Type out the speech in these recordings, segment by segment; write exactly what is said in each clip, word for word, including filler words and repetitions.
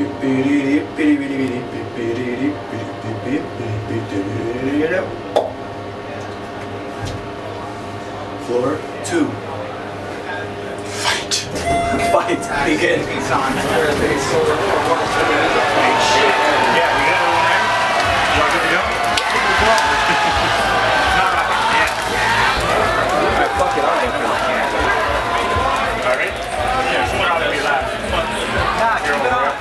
Floor two. Fight. Fight. Begin. Yeah, we got it on there. Y'all good to go? Alright, fuck it, I ain't feeling it. Alright? Yeah, it's not gonna be loud. Nah, keep it up.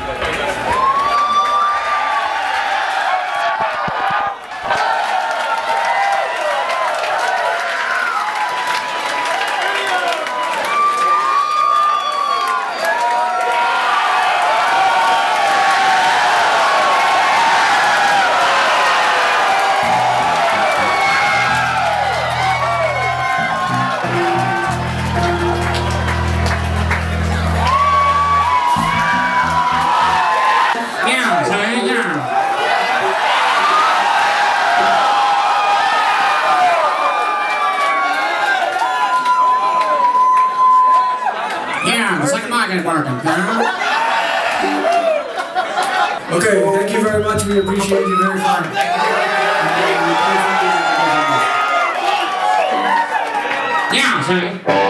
Okay, thank you very much. We appreciate you very much. Yeah, sorry.